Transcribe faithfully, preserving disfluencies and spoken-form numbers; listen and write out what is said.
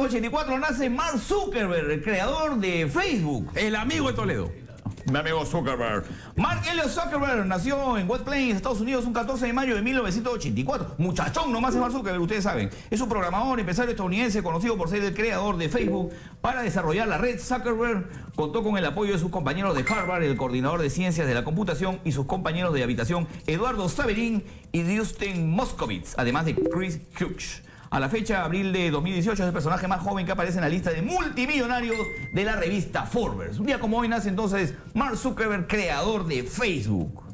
mil novecientos ochenta y cuatro nace Mark Zuckerberg, el creador de Facebook. El amigo de Toledo. Mi amigo Zuckerberg. Mark Elliot Zuckerberg nació en West Plains, Estados Unidos, un catorce de mayo de mil novecientos ochenta y cuatro. Muchachón nomás es Mark Zuckerberg, ustedes saben. Es un programador, empresario estadounidense, conocido por ser el creador de Facebook. Para desarrollar la red, Zuckerberg contó con el apoyo de sus compañeros de Harvard, el coordinador de ciencias de la computación, y sus compañeros de habitación, Eduardo Saverín y Dustin Moscovitz, además de Chris Hughes. A la fecha, abril de dos mil dieciocho, es el personaje más joven que aparece en la lista de multimillonarios de la revista Forbes. Un día como hoy nace entonces Mark Zuckerberg, creador de Facebook.